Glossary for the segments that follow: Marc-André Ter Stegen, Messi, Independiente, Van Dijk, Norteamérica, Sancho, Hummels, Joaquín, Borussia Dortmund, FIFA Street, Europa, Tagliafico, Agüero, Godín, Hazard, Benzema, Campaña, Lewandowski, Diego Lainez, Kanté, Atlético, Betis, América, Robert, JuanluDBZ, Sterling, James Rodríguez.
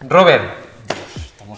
Robert,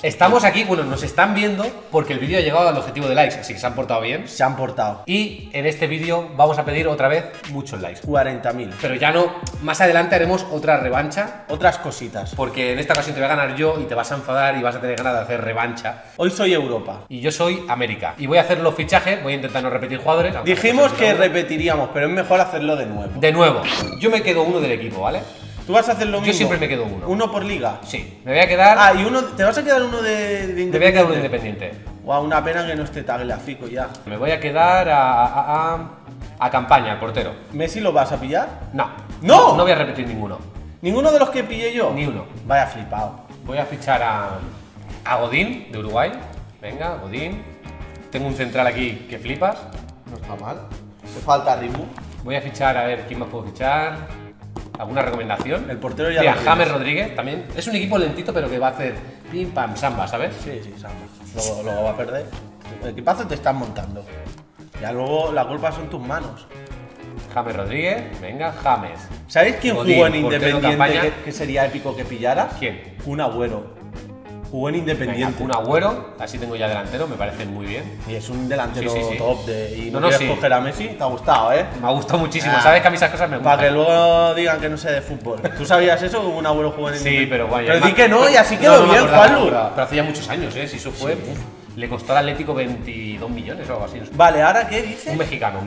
estamos aquí, bueno, nos están viendo porque el vídeo ha llegado al objetivo de likes, así que se han portado bien. Se han portado. Y en este vídeo vamos a pedir otra vez muchos likes. 40.000. Pero ya no, más adelante haremos otra revancha. Otras cositas. Porque en esta ocasión te voy a ganar yo y te vas a enfadar y vas a tener ganas de hacer revancha. Hoy soy Europa. Y yo soy América. Y voy a hacer los fichajes, voy a intentar no repetir jugadores. Dijimos que repetiríamos, pero es mejor hacerlo de nuevo. De nuevo. Yo me quedo uno del equipo, ¿vale? ¿Tú vas a hacer lo mismo? Yo siempre me quedo uno. ¿Uno por liga? Sí. Me voy a quedar... Ah, y uno... ¿Te vas a quedar uno de Independiente? Me voy a quedar uno de Independiente. Guau, una pena que no esté Tagliafico ya. Me voy a quedar a Campaña, el portero. ¿Messi lo vas a pillar? No. ¡No! No voy a repetir ninguno. ¿Ninguno de los que pillé yo? Ni uno. Vaya flipado. Voy a fichar a Godín, de Uruguay. Venga, Godín. Tengo un central aquí que flipas. No está mal. Te falta ritmo. Voy a fichar, a ver, ¿quién más puedo fichar? ¿Alguna recomendación? El portero ya. Mira, James Rodríguez también. Es un equipo lentito, pero que va a hacer pim pam samba, ¿sabes? Sí, sí, samba. Luego va a perder. El equipazo te están montando. Ya luego la culpa son tus manos. James Rodríguez, venga, James. ¿Sabéis quién Godín, jugó en Independiente que sería épico que pillaras? ¿Quién? Un Agüero. Jugó en Independiente. Un Agüero, así tengo ya delantero, me parece muy bien. Y es un delantero sí. top de. Y no, quieres coger a Messi, te ha gustado, ¿eh? Me ha gustado muchísimo, sabes que a mí esas cosas me gustan. Para que luego digan que no sé de fútbol. ¿Tú sabías eso? Que un Agüero jugó en Independiente. Sí, pero bueno. Pero di que no, y así quedó bien, Juanlu. Pero hace ya muchos años, ¿eh? Si eso fue. Sí. Le costó al Atlético 22 millones o algo así. No sé. Vale, ¿ahora qué dices? Un mexicano.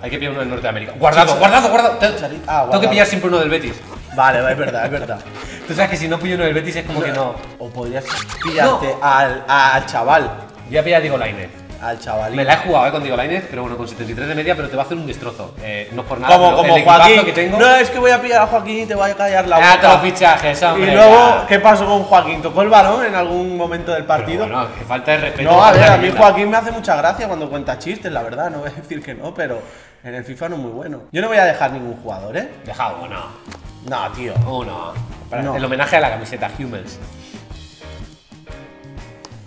Hay que pillar uno del Norteamérica. Guardado, guardado. Tengo que pillar siempre uno del Betis. Vale, es verdad, es verdad. Tú sabes que si no pillo uno del Betis es como que no. O podrías pillarte al chaval. Voy a pillar a Diego Lainez. Al chaval. Me la he jugado con Diego Lainez, pero bueno, con 73 de media, pero te va a hacer un destrozo. No es por nada. Como Joaquín. Que tengo... No, es que voy a pillar a Joaquín y te voy a callar la boca. Todos los fichajes, hombre. Y luego, ¿qué pasó con Joaquín? ¿Tocó el balón en algún momento del partido? No, bueno, que falta de respeto. No, a ver, a mí Joaquín me hace mucha gracia cuando cuenta chistes, la verdad. No voy a decir que no, pero en el FIFA no es muy bueno. Yo no voy a dejar ningún jugador, ¿eh? Dejado, no. No, tío. Uno. No. El homenaje a la camiseta Hummels.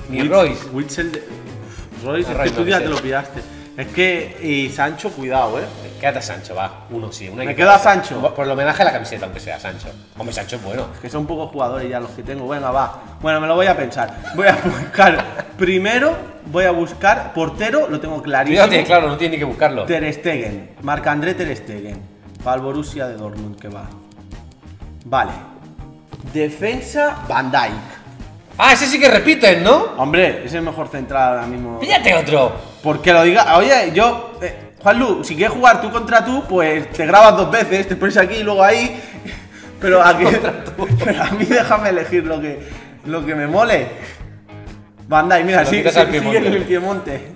Ni Royce. Royce, es que tú ya te lo pillaste. Es que. Y Sancho, cuidado, eh. Quédate a Sancho, va. Uno sí, una. Me quedo a Sancho. Por el homenaje a la camiseta, aunque sea Sancho. Hombre, Sancho es bueno. Es que son pocos jugadores ya los que tengo. Venga, va. Bueno, me lo voy a pensar. Voy a buscar. Primero, voy a buscar. Portero, lo tengo clarísimo. Fíjate, claro, no tiene ni que buscarlo. Ter Stegen. Marc-André Ter Stegen. Para el Borussia de Dortmund, que va. Vale. Defensa, Van Dijk. Ah, ese sí que repiten, ¿no? Hombre, es el mejor central ahora mismo. Píllate otro. Porque lo diga. Oye, yo. Juanlu, si quieres jugar tú contra tú, pues te grabas dos veces, te pones aquí y luego ahí. Pero aquí. Pero a mí déjame elegir lo que me mole. Van Dijk, mira, sí, sigue en el Piemonte.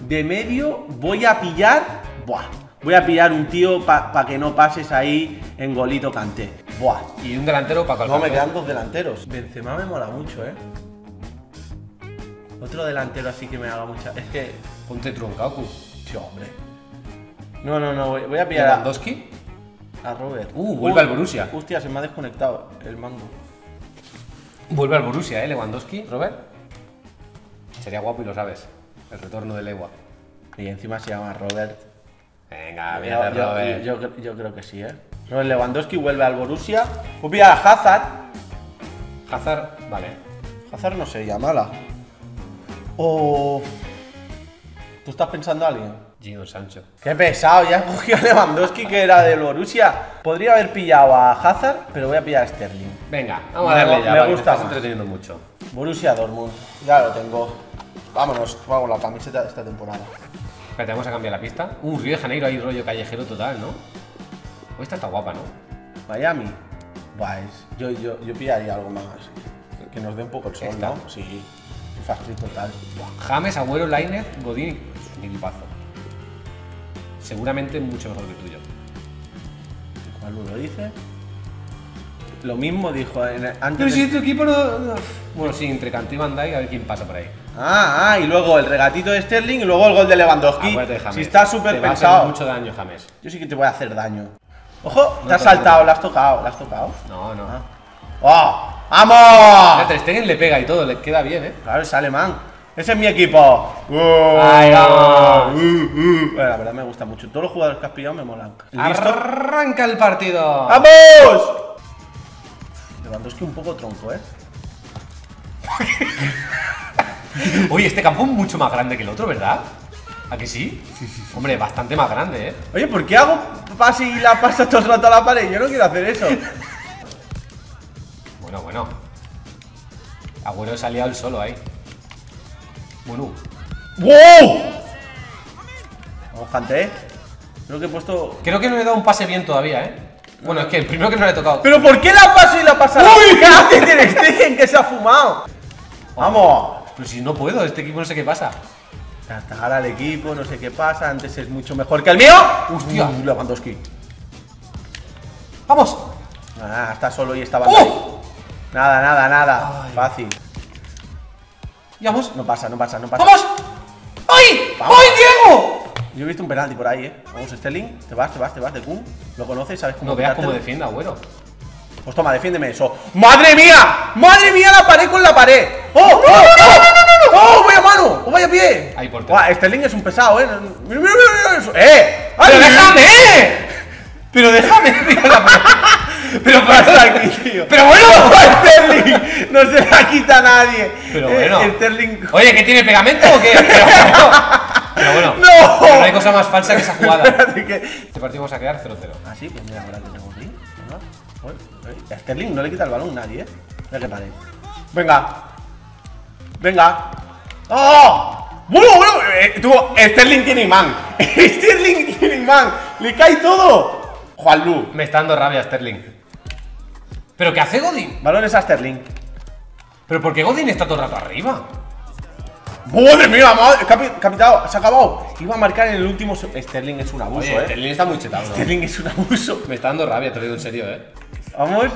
De medio voy a pillar. Buah. Voy a pillar un tío para que no pases ahí en golito Kanté. Buah. Y un delantero para cualquier. No, me quedan dos delanteros. Benzema me mola mucho, ¿eh? Otro delantero así que me haga mucha. Es que. Ponte Troncacu. Sí, hombre. No, voy a pillar a. ¿Lewandowski? A Robert. Vuelve al Borussia. Hostia, se me ha desconectado el mando. Vuelve al Borussia, ¿eh? Lewandowski, Robert. Sería guapo y lo sabes. El retorno de Lewa. Y encima se llama Robert. Venga, mira, yo creo que sí, ¿eh? Robert Lewandowski vuelve al Borussia. Voy a pillar a Hazard. Hazard, vale. Hazard no sería mala. O... ¿Tú estás pensando a alguien? Gino Sancho. ¡Qué pesado! Ya cogió a Lewandowski, que era del Borussia. Podría haber pillado a Hazard, pero voy a pillar a Sterling. Venga, vamos a darle ya. Me gusta, me estás entreteniendo mucho. Borussia Dortmund, ya lo tengo. Vámonos, vamos la camiseta de esta temporada. Espérate, vamos a cambiar la pista. Río de Janeiro, ahí rollo callejero total, ¿no? O esta está guapa, ¿no? Miami. Buah, yo pillaría algo más. Que nos dé un poco el sol, ¿esta? ¿No? Sí. FIFA Street total. Buah. James, Agüero, Lainez, Godín. Es un equipazo. Seguramente mucho mejor que el tuyo. ¿Cuál lo dice? Lo mismo dijo antes. Pero si este equipo no... Bueno, sí, entre Kanté y Van Dijk, a ver quién pasa por ahí. Y luego el regatito de Sterling y luego el gol de Lewandowski. Acuérdate, James, si está súper pensado. Te mucho daño, James. Yo sí que te voy a hacer daño. Ojo, no te has saltado, la has tocado, No. ¡Vamos! La Ter Stegen le pega y todo, le queda bien, ¿eh? Claro, es alemán. Ese es mi equipo. ¡Ay, vamos! Bueno, la verdad me gusta mucho. Todos los jugadores que has pillado me molan. ¿Listo? Arranca el partido. ¡Vamos! Lewandowski un poco tronco, ¿eh? Oye, este campo es mucho más grande que el otro, ¿verdad? ¿A que sí? Sí. Hombre, bastante más grande, ¿eh? Oye, ¿por qué hago pase y la pasa todo el rato a la pared? Yo no quiero hacer eso. Bueno. Agüero se ha liado el solo ahí. Bueno. ¡Wow! Vamos, Jante. Creo que he puesto... Creo que no le he dado un pase bien todavía, ¿eh? Bueno, es que el primero que no le he tocado. ¿Pero por qué la paso y la pasa? ¡Uy! ¿Qué hace Ter Stegen que se ha fumado? ¡Vamos! Pero si no puedo, este equipo no sé qué pasa. Atajar al equipo, no sé qué pasa. Antes es mucho mejor que el mío. ¡Hostia! Lewandowski. ¡Vamos! Ah, está solo y está vacío. Nada. Ay. Fácil. ¿Y vamos? No pasa. ¡Vamos! ¡Ay! ¡Vamos! ¡Ay, Diego! Yo he visto un penalti por ahí, eh. Vamos, Sterling. Te vas de Kun. Lo conoces, sabes cómo. No veas cómo defienda, Agüero. Pues toma, defiéndeme eso. ¡Madre mía! ¡Madre mía! La pared con la pared. ¡Oh! ¡Vaya mano! ¡Oh, vaya pie! Ahí por todo. Sterling es un pesado, eh. ¡Mira eso! ¡Eh! ¡Ay, pero déjame! Pero déjame, tío, la pared. Pero pasa aquí, tío. Pero bueno, Sterling no se la quita a nadie. Pero bueno. Sterling... Oye, ¿qué tiene pegamento o qué? Pero bueno. ¡No! Pero no hay cosa más falsa que esa jugada. Espérate. Este partido vamos a quedar 0-0. Ah, sí, pues mira, ahora tenemos aquí. A Sterling no le quita el balón nadie, eh. No le pare. Venga. ¡Oh! Bueno. Tú, Sterling tiene imán. Sterling tiene imán. Le cae todo. Juanlu. Me está dando rabia Sterling. ¿Pero qué hace Godín? Balones a Sterling. ¿Pero por qué Godín está todo el rato arriba? ¡Madre mía! Capitado, se ha acabado. Iba a marcar en el último... Sterling es un abuso. Oye, Sterling está muy chetado. Sterling es un abuso. Me está dando rabia, te lo digo en serio, eh. Vamos.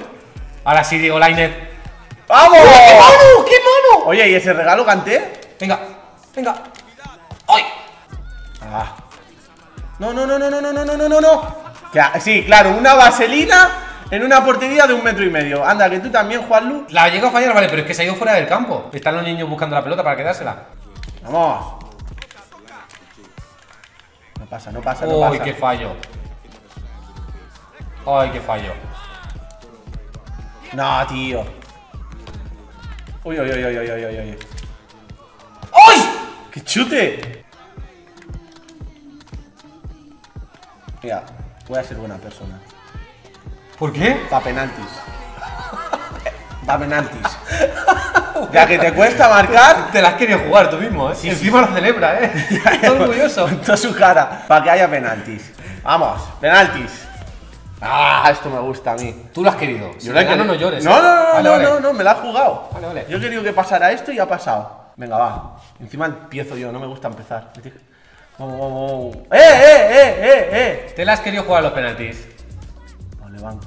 Ahora sí, Diego Lainez. ¡Vamos! ¡Qué mano! ¡Qué mano! Oye, ¿y ese regalo, Canté? Venga. ¡Ay! Ah. No. Sí, claro, una vaselina en una portería de 1,5 metros. Anda, que tú también, Juanlu. La llega a fallar, vale, pero es que se ha ido fuera del campo. Están los niños buscando la pelota para quedársela. ¡Vamos! No pasa. ¡Ay, qué fallo! No, tío. Uy. ¡Ay! ¡Qué chute! Mira. Voy a ser buena persona. ¿Por qué? Pa' penaltis. Ya que te cuesta marcar, te las quieres jugar tú mismo, eh. Sí, encima lo celebra, eh. Está orgulloso. Con toda su cara. Para que haya penaltis. Vamos, penaltis. Ah, esto me gusta a mí. Tú lo has querido. Yo lo he querido. No llores. No, me la has jugado. Vale. Yo quería que pasara esto y ha pasado. Venga, va. Encima empiezo yo, no me gusta empezar. Oh. ¡Eh! ¿Te la has querido jugar a los penaltis? Vale, vamos.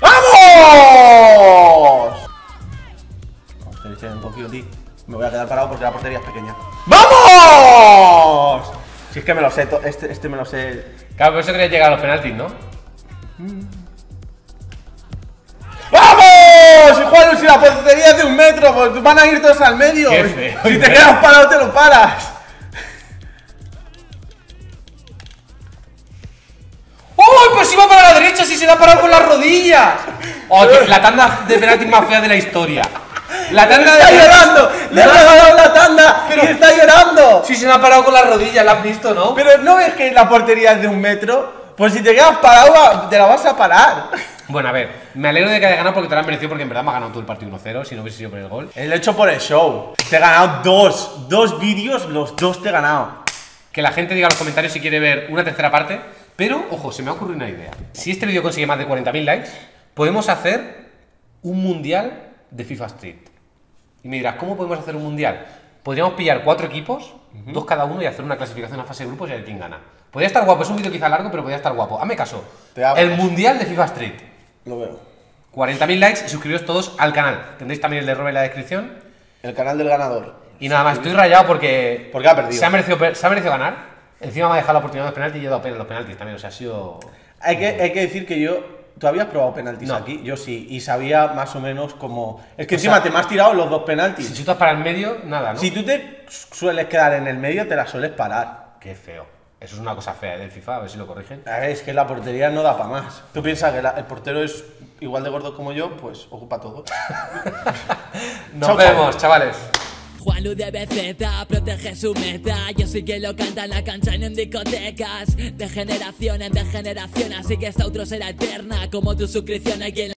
¡Vamos! Me voy a quedar parado porque la portería es pequeña. ¡Vamos! Si es que me lo sé, este me lo sé. Claro, por eso quería llegar a los penaltis, ¿no? ¡Vamos! Si la portería es de 1 metro, pues van a ir todos al medio. Qué feo. Si te quedas parado, te lo paras. Si va para la derecha, si se da parado con las rodillas. Oye, la tanda de penaltis más fea de la historia. La tanda de... ¡Está llorando! ¡Le ha regalado la tanda! ¡Pero está llorando! Si se la ha parado con las rodillas, la has visto, ¿no? Pero ¿no ves que la portería es de 1 metro? Pues si te quedas parado, te la vas a parar. Bueno, a ver, me alegro de que haya ganado porque te la han merecido, porque en verdad me ha ganado todo el partido 1-0, si no hubiese sido por el gol. Lo he hecho por el show. Te he ganado dos vídeos, los dos te he ganado. Que la gente diga en los comentarios si quiere ver una tercera parte. Pero, ojo, se me ha ocurrido una idea. Si este vídeo consigue más de 40.000 likes, podemos hacer un mundial de FIFA Street. Y me dirás, ¿cómo podemos hacer un mundial? Podríamos pillar 4 equipos, 2 cada uno, y hacer una clasificación a fase de grupos y a ver quién gana. Podría estar guapo, es un vídeo quizá largo, pero podría estar guapo. Hazme caso. El mundial de FIFA Street. Lo veo. 40.000 likes y suscribiros todos al canal. Tendréis también el de Robert en la descripción. El canal del ganador. Y nada más, estoy rayado porque... Porque ha perdido. Se ha merecido ganar. Encima me ha dejado la oportunidad de los penaltis y yo he dado pena en los penaltis también, o sea, ha sido... Hay que decir que yo... ¿Tú habías probado penaltis aquí? Yo sí, y sabía más o menos como... Es que encima te me has tirado los 2 penaltis. Si tú estás para el medio, nada, ¿no? Si tú te sueles quedar en el medio, te la sueles parar. Qué feo. Eso es una cosa fea del FIFA, a ver si lo corrigen. Es que la portería no da para más. ¿Tú piensas que el portero es igual de gordo como yo? Pues ocupa todo. Nos vemos, chavales. JuanluDBZ protege su meta. Yo sí que lo canta en la cancha y no en discotecas. De generación en de generación, así que esta outro será eterna. Como tu suscripción aquí en la...